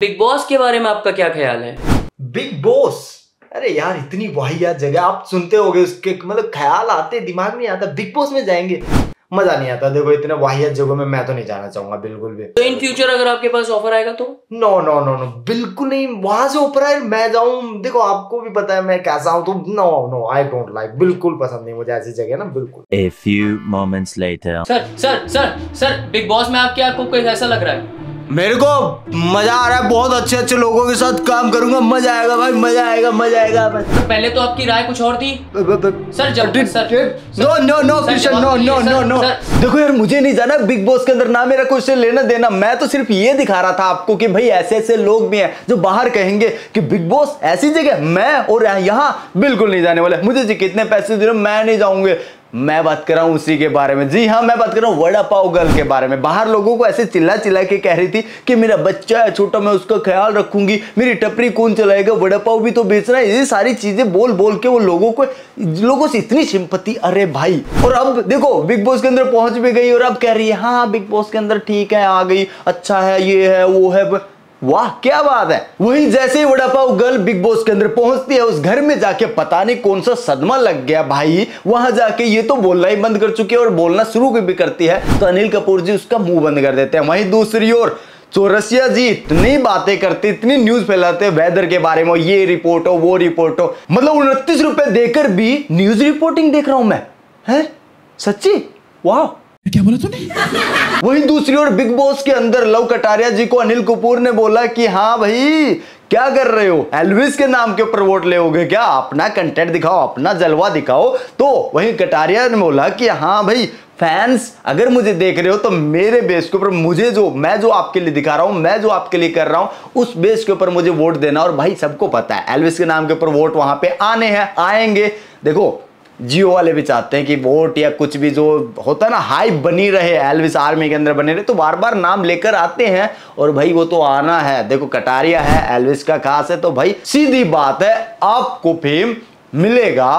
Big Boss के बारे में आपका क्या ख्याल है? बिग बॉस, अरे यार इतनी वाहियात जगह, आप सुनते होगे उसके मतलब ख्याल आते, दिमाग नहीं आता। बिग बॉस में जाएंगे मजा नहीं आता। देखो इतने वाहियात जगहों में मैं तो नहीं जाना चाहूंगा बिल्कुल भी। तो इन फ्यूचर अगर आपके पास ऑफर आएगा तो? नो, बिल्कुल नहीं। वहां से ऑफर आए मैं जाऊं, देखो आपको भी पता है मैं कैसा हूं, तो नो, आई डोंट लाइक, बिल्कुल पसंद नहीं मुझे ऐसी जगह ना, बिल्कुल। A few moments later. Sir big Boss में आपके आपको कैसा लग रहा है? मेरे को मजा आ रहा है, बहुत अच्छे अच्छे लोगों के साथ काम करूंगा, मजा आएगा भाई, मजा आएगा। पहले तो आपकी राय कुछ और थी सर। नो। देखो यार मुझे नहीं जाना बिग बॉस के अंदर, ना मेरा कुछ लेना देना। मैं तो सिर्फ ये दिखा रहा था आपको कि भाई ऐसे ऐसे लोग भी हैं जो बाहर कहेंगे कि बिग बॉस ऐसी जगह, मैं और यहाँ बिल्कुल नहीं जाने वाला। मुझे कितने पैसे दे रहे हो मैं नहीं जाऊंगे। मैं बात कर रहा हूँ उसी के बारे में, जी हाँ मैं बात कर रहा हूँ वड़ा पाव गर्ल के बारे में। बाहर लोगों को ऐसे चिल्ला चिल्ला के कह रही थी कि मेरा बच्चा है छोटा, मैं उसका ख्याल रखूंगी, मेरी टपरी कौन चलाएगा, वड़ा पाव भी तो बेचना है। ये सारी चीजें बोल के वो लोगों से इतनी सिंपैथी, अरे भाई। और अब देखो बिग बॉस के अंदर पहुंच भी गई और अब कह रही है हाँ बिग बॉस के अंदर ठीक है, आ गई, अच्छा है, ये है वो है, वाह क्या बात है। वहीं जैसे ही vada pav girl big Boss के अंदर पहुंचती है उस घर में जाके पता नहीं कौन सा सदमा लग गया भाई। वहां जाके ये तो बोलना ही बंद कर चुकी है और बोलना शुरू भी करती है तो अनिल कपूर जी उसका मुंह बंद कर देते हैं। वहीं दूसरी ओर चौरसिया जी इतनी बातें करते, इतनी न्यूज फैलाते हैं वेदर के बारे में, ये रिपोर्ट हो वो रिपोर्ट हो, मतलब 29 रुपए देकर भी न्यूज रिपोर्टिंग देख रहा हूं मैं, है सच्ची, वाह क्या बोला तूने। वहीं दूसरी ओर बिग बॉस के अंदर लव कटारिया जी को अनिल कपूर ने बोला कि हाँ भाई क्या कर रहे हो, एल्विस के नाम के ऊपर वोट लोगे क्या, अपना कंटेंट दिखाओ, अपना जलवा दिखाओ। तो वहीं कटारिया ने बोला कि हाँ भाई फैंस अगर मुझे देख रहे हो तो मेरे बेस के ऊपर, मुझे जो मैं जो आपके लिए दिखा रहा हूं, मैं जो आपके लिए कर रहा हूं, उस बेस के ऊपर मुझे वोट देना। और भाई सबको पता है एल्विस के नाम के ऊपर वोट वहां पे आने हैं, आएंगे। देखो जियो वाले भी चाहते हैं कि वोट या कुछ भी जो होता है ना हाइप बनी रहे, एल्विस आर्मी के अंदर बने रहे, तो बार बार नाम लेकर आते हैं और भाई वो तो आना है। देखो कटारिया है एल्विस का खास है, तो भाई सीधी बात है आपको फेम मिलेगा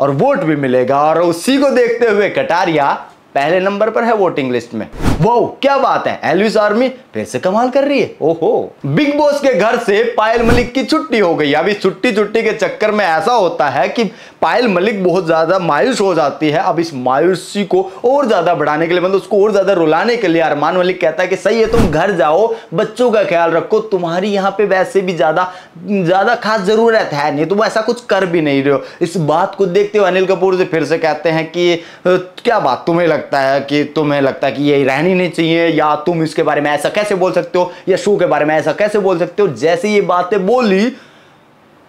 और वोट भी मिलेगा। और उसी को देखते हुए कटारिया पहले नंबर पर है वोटिंग लिस्ट में। वाओ क्या बात है, एल्विस आर्मी फिर से कमाल कर रही है। ओहो बिग बॉस के घर से पायल मलिक की छुट्टी हो गई। अभी छुट्टी के चक्कर में ऐसा होता है कि पायल मलिक बहुत ज्यादा मायूस हो जाती है। अब इस मायूसी को और ज्यादा बढ़ाने के लिए, मतलब उसको और ज्यादा रुलाने के लिए अरमान मलिक कहता है कि सही है तुम घर जाओ, बच्चों का ख्याल रखो, तुम्हारी यहाँ पे वैसे भी ज्यादा खास जरूरत है नहीं, तुम ऐसा कुछ कर भी नहीं रहे हो। इस बात को देखते हुए अनिल कपूर जी फिर से कहते हैं कि क्या बात तुम्हें लगता है कि यही रहनी नहीं चाहिए, या तुम इसके बारे में ऐसा कैसे बोल सकते हो, या शो के बारे में ऐसा कैसे बोल सकते हो। जैसे ये बातें बोली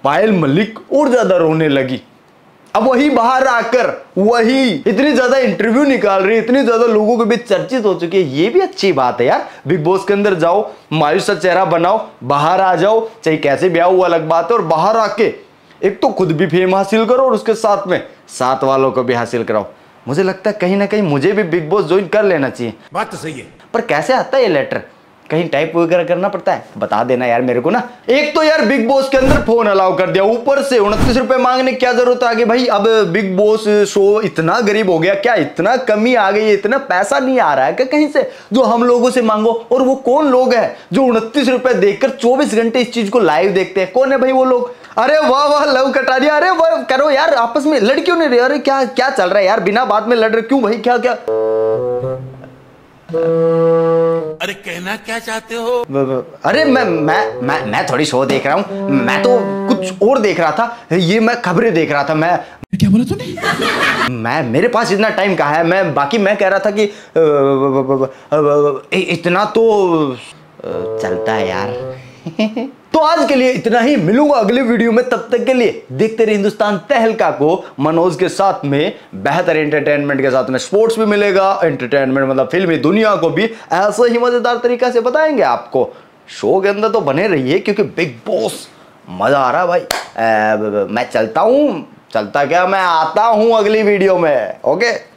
पायल मलिक और ज्यादा रोने लगी। अब वही बाहर आकर वही इतनी ज्यादा इंटरव्यू निकाल रही, इतनी ज्यादा लोगों के बीच चर्चित हो चुकी है। ये भी अच्छी बात है यार, बिग बॉस के अंदर जाओ, मायूस सा चेहरा बनाओ, बाहर आ जाओ, चाहे कैसे ब्याह हुआ अलग बात है, और बाहर आके एक तो खुद भी फेम हासिल करो और उसके साथ में साथ वालों को भी हासिल कराओ। मुझे लगता है कहीं ना कहीं मुझे भी बिग बॉस ज्वाइन कर लेना चाहिए। बात तो सही है, पर कैसे आता है ये लेटर, कहीं टाइप वगैरह करना पड़ता है, बता देना यार मेरे को ना। एक तो यार बिग बॉस के अंदर फोन अलाउ कर दिया, ऊपर से 29 रुपए मांगने की क्या जरूरत आ गई भाई। अब बिग बॉस शो इतना गरीब हो गया क्या, इतना कमी आ गई, इतना पैसा नहीं आ रहा है क्या कहीं से जो हम लोगों से मांगो। और वो कौन लोग हैं जो 29 रुपए देखकर 24 घंटे इस चीज को लाइव देखते हैं, कौन है भाई वो लोग। अरे वाह वाह लव कटारिया, अरे वाह करो यार, आपस में लड़ क्यों नहीं रहे, अरे क्या क्या चल रहा है यार, बिना बात में लड़ रहे क्यों भाई, क्या क्या, अरे कहना क्या चाहते हो। अरे मैं थोड़ी शो देख रहा हूँ, मैं तो कुछ और देख रहा था, ये मैं खबरें देख रहा था। मैं क्या बोला तूने, मैं मेरे पास इतना टाइम कहाँ है। मैं बाकी मैं कह रहा था कि इतना तो चलता है यार। तो आज के लिए इतना ही, मिलूंगा अगले वीडियो में, तब तक के लिए देखते रहिए हिंदुस्तान तहलका को। मनोज के साथ में बेहतर एंटरटेनमेंट के साथ में स्पोर्ट्स भी मिलेगा, एंटरटेनमेंट मतलब फिल्मी दुनिया को भी ऐसे ही मजेदार तरीका से बताएंगे आपको। शो के अंदर तो बने रहिए क्योंकि बिग बॉस मजा आ रहा भाई। मैं चलता हूँ, चलता क्या, मैं आता हूँ अगली वीडियो में। ओके।